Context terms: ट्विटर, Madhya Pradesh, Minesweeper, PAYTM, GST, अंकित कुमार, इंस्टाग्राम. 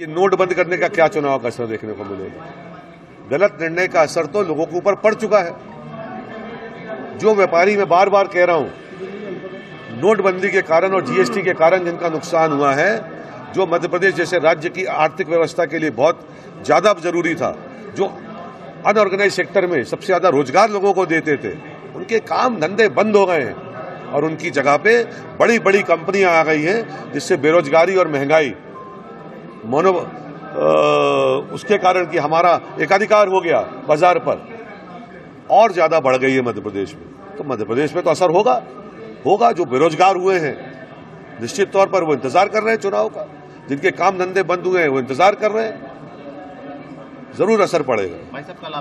ये नोट बंद करने का क्या चुनाव का असर देखने को मिलेगा? गलत निर्णय का असर तो लोगों के ऊपर पड़ चुका है। जो व्यापारी मैं बार बार कह रहा हूं, नोटबंदी के कारण और जीएसटी के कारण जिनका नुकसान हुआ है, जो मध्य प्रदेश जैसे राज्य की आर्थिक व्यवस्था के लिए बहुत ज्यादा जरूरी था, जो अनऑर्गेनाइज सेक्टर में सबसे ज्यादा रोजगार लोगों को देते थे, उनके काम धंधे बंद हो गए हैं और उनकी जगह पे बड़ी बड़ी कंपनियां आ गई हैं, जिससे बेरोजगारी और महंगाई उसके कारण कि हमारा एकाधिकार हो गया बाजार पर, और ज्यादा बढ़ गई है मध्य प्रदेश में। तो मध्य प्रदेश में तो असर होगा। जो बेरोजगार हुए हैं निश्चित तौर पर वो इंतजार कर रहे हैं चुनाव का, जिनके काम धंधे बंद हुए हैं वो इंतजार कर रहे हैं, जरूर असर पड़ेगा।